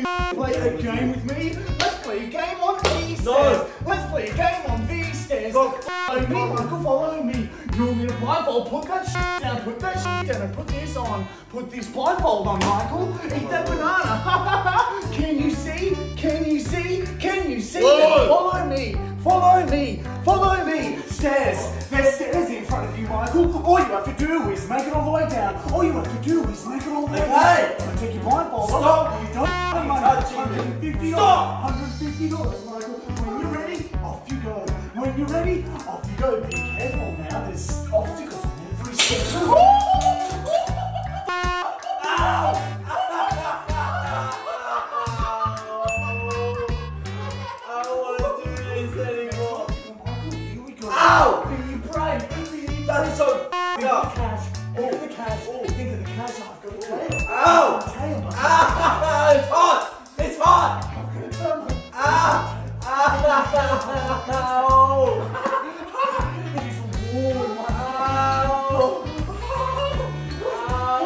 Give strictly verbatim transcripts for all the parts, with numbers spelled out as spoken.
you play a game with me? Let's play a game on these no. stairs. Let's play a game on these stairs. Go. Follow me, Go. Michael, follow me. You're in a blindfold, put that shit down, put that shit down and put this on. Put this blindfold on, Michael. Eat that banana. Can you see? Can you see? Can you see? Follow me, follow me, follow me. Stairs, there's stairs in front of you, Michael. All you have to do is make it all the way down. All you have to do is make it all the way down. Hey! I'm gonna take your blindfold. Stop! You don't touch me. Stop! one hundred fifty dollars, Michael. When you're ready, off you go. When you're ready, off you go. Be careful now, there's obstacles in every step. Ow! I don't want to do this anymore. Michael, here we go. Ow! Be brave. That is so f***ing up. Think of the cash. Oh. Think of the cash. I've got the tail. Ow! The tail. Ah! It's hot! It's hot! I've got a tail. Ah! Ow! It's warm, my ow! Ow!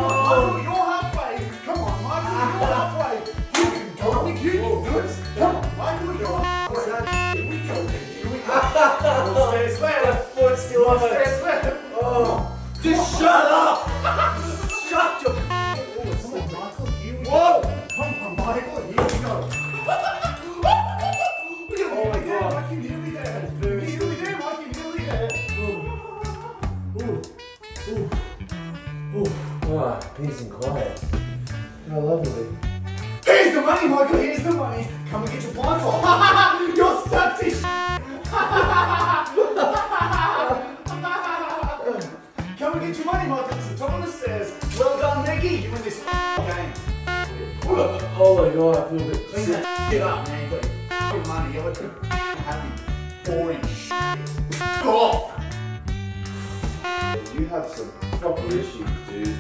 You're halfway! Come on, Michael, you're halfway! You can go, Nikki, you can do it! Come on, Michael, you're halfway! Here we go, here we go! Stairs left! My foot's still on it! Stairs left! Oh! Just shut up! Shut your f***ing come on, Michael, here we go! Whoa! Come on, Michael, here we go! Ah, peace and quiet. How lovely. Here's the money, Michael, here's the money. Come and get your blindfold. You're stuck to sh**. Come and get your money, Michael. It's the top of the stairs. Well done, Nikki. You win this game. Oh my god, I feel a bit clean that shit up, man. You got your money. You're looking happy. Boring shit. Go off. You have some proper issues, dude.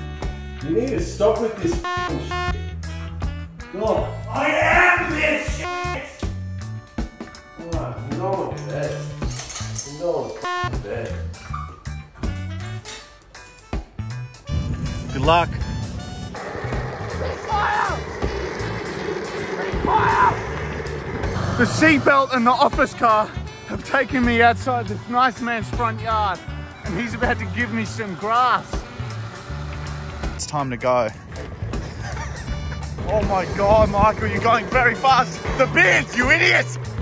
You need to stop with this f***ing shit. God. I am this shit! Oh, no one dead. No one f***ing dead. Good luck. Fire! Fire! The seatbelt and the office car have taken me outside this nice man's front yard, and he's about to give me some grass. It's time to go. Oh my god, Michael, you're going very fast. The beard, you idiot!